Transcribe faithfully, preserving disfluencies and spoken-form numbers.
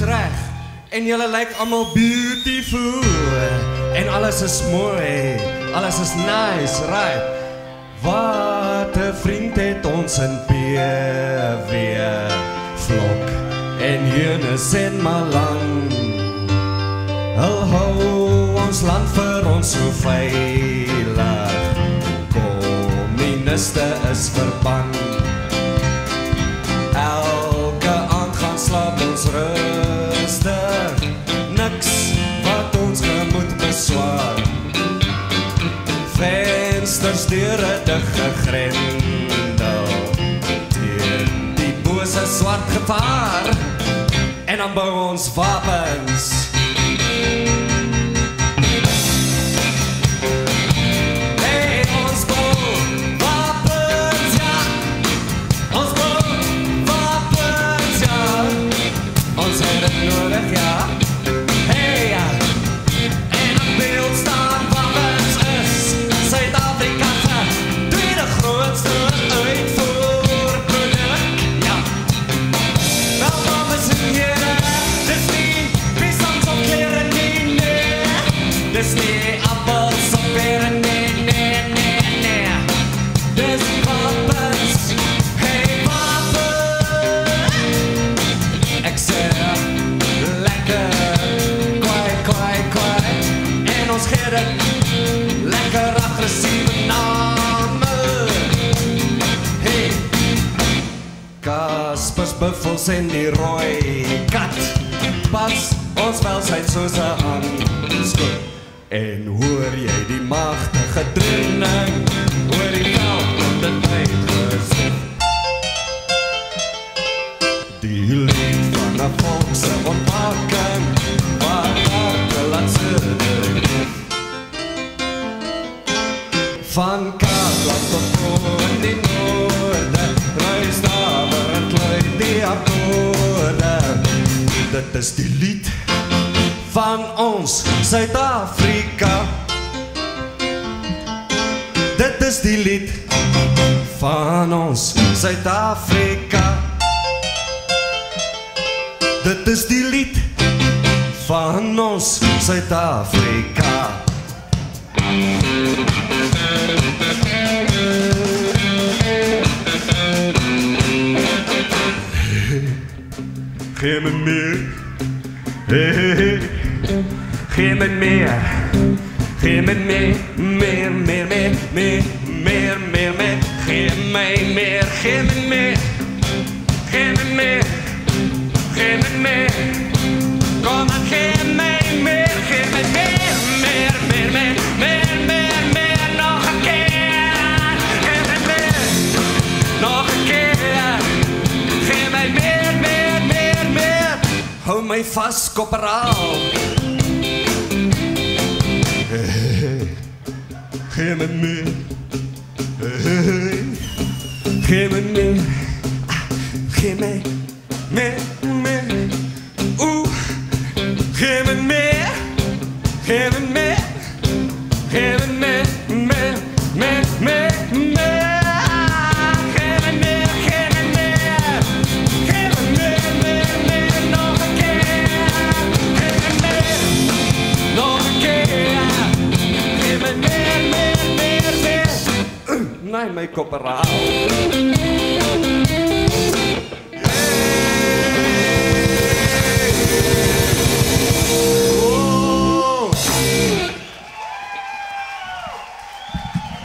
is reg en julle lyk allemaal beautiful en alles is mooi, alles is nice, right? Wat 'n vriend het ons in P W, Vlok en Jonas en Malang. Hulle hou ons land vir ons so veilig, kommuniste is verbann. Elke aand gaan slaap ons rustig, niks wat ons gemoed beswaar. Vensters, deure dig gegrendel, teen die bose swart gevaar. En dan bou ons wapens. Dis nie appels op pere, nee, nee, nee, nee. Dis wapens, hey wapens. Ek sê lekker, kwaai, kwaai, kwaai. En ons gee dit lekker agressiewe name. Hey, Kaspers, buffels en die rooi kat. Pas ons welsheid soos 'n handskoen. En hoor jy die magtige dreuning oor die veld op dit uitgesit? Die lied van 'n volkse ontwaking, waar harte laat sidder. Van Kaapland tot Proe in die noorde, ruis daar waar het luid die akkoorde. Dit is die lied van ons Suid-Afrika. Dit is die lied van ons Suid-Afrika. Dit is die lied van ons Suid-Afrika. Geen meer, hey. Geef me meer, geef me meer, meer, meer, meer, meer, meer, meer, meer. Geef mij meer, geef me meer, geef me meer, geef me meer. Kom maar, geef mij meer, geef me meer, meer, meer, meer, meer, meer, meer. Nog een keer, geef me meer, nog een keer. Geef mij meer, meer, meer, meer. Hou mij vast, koperaal. Geef me meer, geef me meer, geef me meer, meer. Oeh, geef me meer, geef me meer, geef me meer, meer, meer, meer, meer. Geef me meer, geef me meer, geef me meer, meer, meer. Nog een keer, geef me meer, nog een keer, geef me meer. Nee, mijn koperaal.